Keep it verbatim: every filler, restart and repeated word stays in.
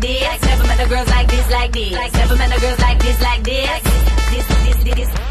like this. Never met a girls like this, like this. Never met a girls like this, like this. This, this, this.